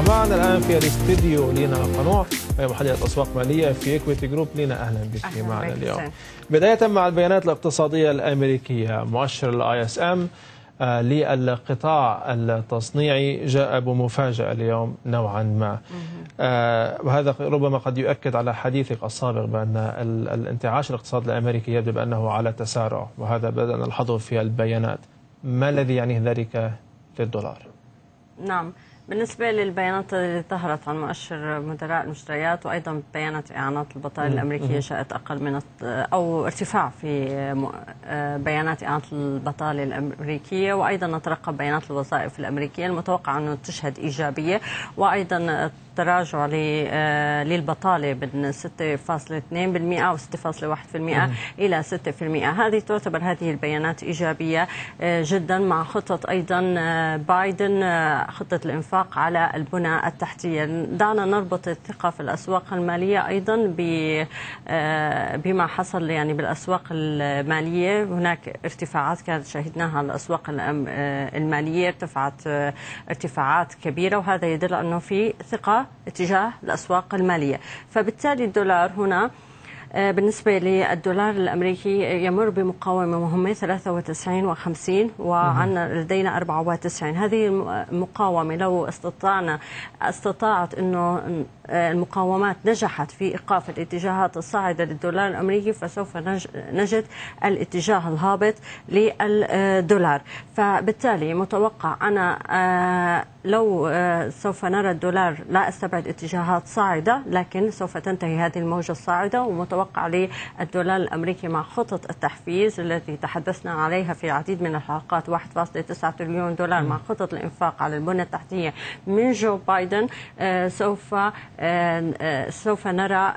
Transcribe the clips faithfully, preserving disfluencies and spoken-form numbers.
ومعنا الآن في الاستديو لينا قنوع محللة أسواق مالية في إكويتي جروب. لينا أهلا بك معنا اليوم. بداية مع البيانات الاقتصادية الأمريكية، مؤشر الاي اس ام للقطاع التصنيعي جاء بمفاجأة اليوم نوعا ما، وهذا ربما قد يؤكد على حديثك السابق بأن الانتعاش الاقتصاد الأمريكي يبدو بأنه على تسارع، وهذا بدأنا نلحظه في البيانات. ما الذي يعنيه ذلك للدولار؟ نعم، بالنسبة للبيانات اللي ظهرت عن مؤشر مدراء المشتريات وأيضا بيانات إعانات البطالة الأمريكية جاءت أقل من أو ارتفاع في بيانات إعانة البطالة الأمريكية، وأيضا نترقب بيانات الوظائف الأمريكية المتوقع أنه تشهد إيجابية، وأيضا تراجع للبطالة من ستة فاصلة اثنين بالمئة أو ستة فاصلة واحد بالمئة إلى ستة بالمئة. هذه تعتبر هذه البيانات إيجابية جدا، مع خطة أيضا بايدن خطة الإنفاق على البنى التحتية. دعنا نربط الثقة في الأسواق المالية أيضا بما حصل يعني بالأسواق المالية. هناك ارتفاعات كانت شاهدناها على الأسواق المالية، ارتفعت ارتفاعات كبيرة، وهذا يدل أنه في ثقة اتجاه الأسواق المالية. فبالتالي الدولار هنا بالنسبة للدولار الأمريكي يمر بمقاومة مهمة ثلاثة وتسعين وخمسين، وعنا لدينا أربعة وتسعين. هذه المقاومة لو استطعنا استطاعت أنه المقاومات نجحت في إيقاف الاتجاهات الصاعدة للدولار الأمريكي، فسوف نجد الاتجاه الهابط للدولار. فبالتالي متوقع أنا لو سوف نرى الدولار، لا أستبعد اتجاهات صاعدة، لكن سوف تنتهي هذه الموجة الصاعدة، ومتوقع للدولار الأمريكي مع خطط التحفيز التي تحدثنا عليها في العديد من الحلقات واحد فاصلة تسعة تريليون دولار مع خطط الإنفاق على البنى التحتية من جو بايدن، سوف سوف نرى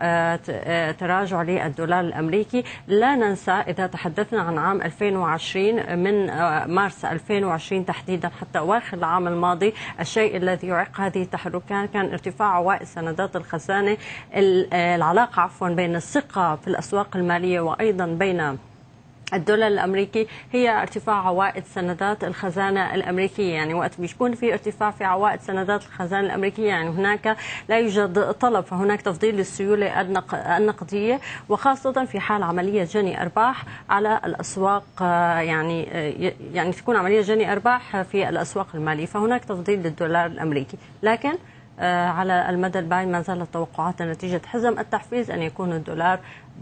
تراجع للدولار الأمريكي. لا ننسى إذا تحدثنا عن عام ألفين وعشرين، من مارس ألفين وعشرين تحديدا حتى أواخر العام الماضي، الشيء الذي يعيق هذه التحركات كان ارتفاع عوائد سندات الخزانة، العلاقة عفوا بين الثقة في الأسواق المالية وأيضا بين الدولار الأمريكي هي ارتفاع عوائد سندات الخزانة الأمريكية. يعني وقت بيكون في ارتفاع في عوائد سندات الخزانة الأمريكية يعني هناك لا يوجد طلب، فهناك تفضيل للسيولة النقدية، وخاصة في حال عملية جني أرباح على الأسواق، يعني يعني تكون عملية جني أرباح في الأسواق المالية، فهناك تفضيل للدولار الأمريكي. لكن على المدى البعيد ما زالت توقعات نتيجة حزم التحفيز أن يكون الدولار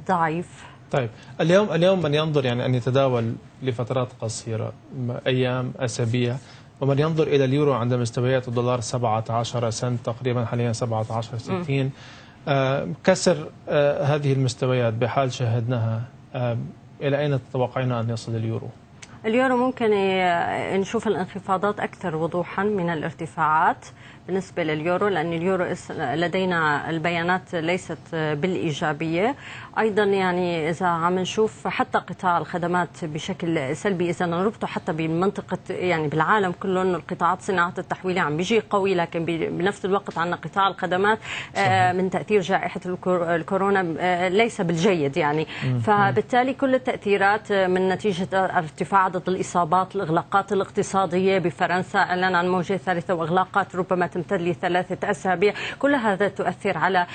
ضعيف. طيب، اليوم اليوم من ينظر يعني أن يتداول لفترات قصيرة، أيام، أسابيع، ومن ينظر إلى اليورو عند مستويات الدولار سبعة عشر سنت تقريبا، حاليا سبعة عشر ستين، آه كسر آه هذه المستويات بحال شاهدناها، آه إلى أين تتوقعين أن يصل اليورو؟ اليورو ممكن نشوف الانخفاضات أكثر وضوحا من الارتفاعات بالنسبة لليورو، لأن اليورو لدينا البيانات ليست بالإيجابية. أيضا يعني إذا عم نشوف حتى قطاع الخدمات بشكل سلبي، إذا نربطه حتى بمنطقة يعني بالعالم كله، إنه القطاعات صناعة التحويل عم بيجي قوي، لكن بنفس الوقت عندنا قطاع الخدمات صحيح. من تأثير جائحة الكورونا ليس بالجيد يعني، فبالتالي كل التأثيرات من نتيجة ارتفاع عدد الإصابات، الإغلاقات الاقتصادية بفرنسا، أعلن عن موجة ثالثة وإغلاقات ربما تمتد لثلاثة أسابيع، كل هذا تؤثر على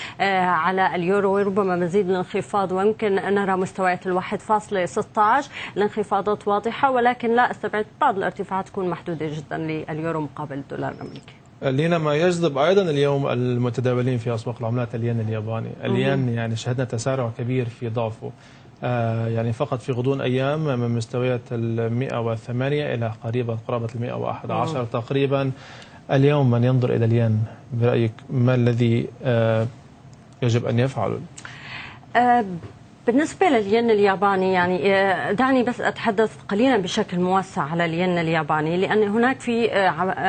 على اليورو، وربما مزيد الانخفاض، ويمكن نرى مستويات الواحد فاصلة ستة عشر. الانخفاضات واضحة، ولكن لا أستبعد بعض الارتفاعات تكون محدودة جدا لليورو مقابل الدولار الأمريكي. لينا، ما يجذب أيضا اليوم المتداولين في أسواق العملات الين الياباني، الين يعني شهدنا تسارع كبير في ضعفه، يعني فقط في غضون أيام من مستويات المئة وثمانية إلى قريبة قرابة المئة وأحد عشر تقريبا. اليوم من ينظر إلى الين برأيك ما الذي يجب أن يفعله؟ بالنسبة للين الياباني يعني دعني بس أتحدث قليلا بشكل موسع على الين الياباني، لأن هناك في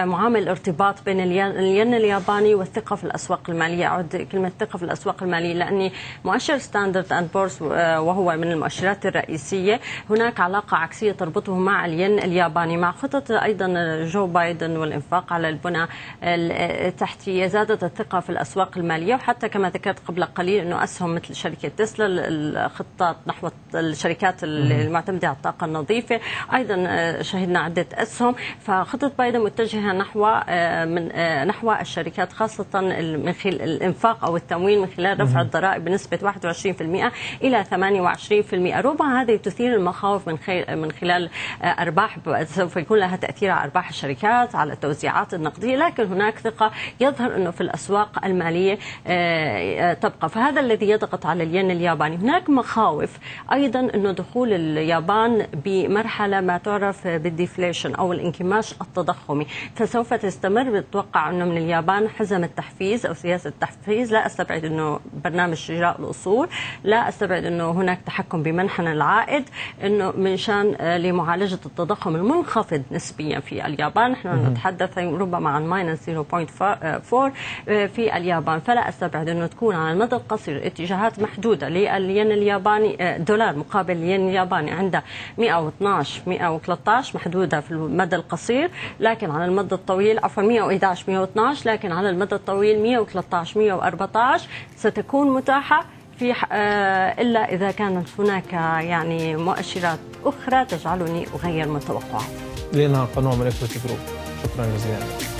معامل ارتباط بين الين الياباني والثقة في الأسواق المالية. أعد كلمة ثقة في الأسواق المالية، لأن مؤشر ستاندرد أند بورس وهو من المؤشرات الرئيسية، هناك علاقة عكسية تربطه مع الين الياباني. مع خطط أيضا جو بايدن والإنفاق على البنى التحتية زادت الثقة في الأسواق المالية، وحتى كما ذكرت قبل قليل أنه أسهم مثل شركة تسلا خطة نحو الشركات المعتمدة على الطاقة النظيفة، أيضا شهدنا عدة أسهم. فخطة بايدن متجهة نحو من نحو الشركات، خاصة من خلال الإنفاق أو التموين من خلال رفع الضرائب بنسبة واحد وعشرين بالمئة إلى ثمانية وعشرين بالمئة. ربما هذه تثير المخاوف من خلال من خلال أرباح، سوف يكون لها تأثير على أرباح الشركات، على التوزيعات النقدية، لكن هناك ثقة يظهر أنه في الأسواق المالية تبقى، فهذا الذي يضغط على الين الياباني. هناك مخاوف أيضا أنه دخول اليابان بمرحلة ما تعرف بالديفليشن أو الانكماش التضخمي، فسوف تستمر. بتوقع أنه من اليابان حزم التحفيز أو سياسة التحفيز، لا أستبعد أنه برنامج شراء الأصول، لا أستبعد أنه هناك تحكم بمنحنى العائد أنه من شان لمعالجة التضخم المنخفض نسبيا في اليابان. نحن نتحدث ربما عن ماينس صفر فاصلة أربعة في اليابان، فلا أستبعد أنه تكون على المدى القصير اتجاهات محدودة للين الياباني، دولار مقابل الين الياباني عند مئة واثني عشر مئة وثلاثة عشر محدودة في المدى القصير، لكن على المدى الطويل عفوا مئة وأحد عشر مئة واثني عشر، لكن على المدى الطويل مئة وثلاثة عشر مئة وأربعة عشر ستكون متاحة في إلا إذا كانت هناك يعني مؤشرات أخرى تجعلني أغير من توقعاتي. لينا قنوع من إكويتي جروب، شكرا جزيلا.